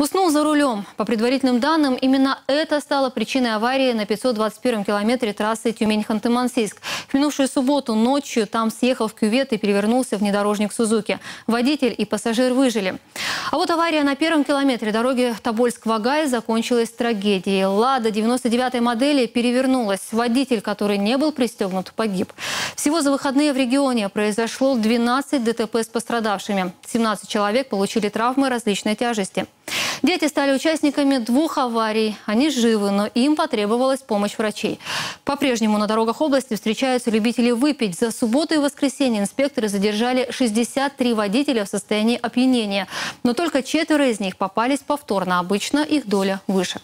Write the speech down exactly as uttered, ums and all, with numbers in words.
Уснул за рулем. По предварительным данным, именно это стало причиной аварии на пятьсот двадцать первом километре трассы Тюмень-Ханты-Мансийск. В минувшую субботу ночью там съехал в кювет и перевернулся внедорожник «Сузуки». Водитель и пассажир выжили. А вот авария на первом километре дороги Тобольск-Вагай закончилась трагедией. «Лада» девяносто девятой модели перевернулась. Водитель, который не был пристегнут, погиб. Всего за выходные в регионе произошло двенадцать ДТП с пострадавшими. семнадцать человек получили травмы различной тяжести. Дети стали участниками двух аварий. Они живы, но им потребовалась помощь врачей. По-прежнему на дорогах области встречаются любители выпить. За субботу и воскресенье инспекторы задержали шестьдесят три водителя в состоянии опьянения. Но только четверо из них попались повторно. Обычно их доля выше.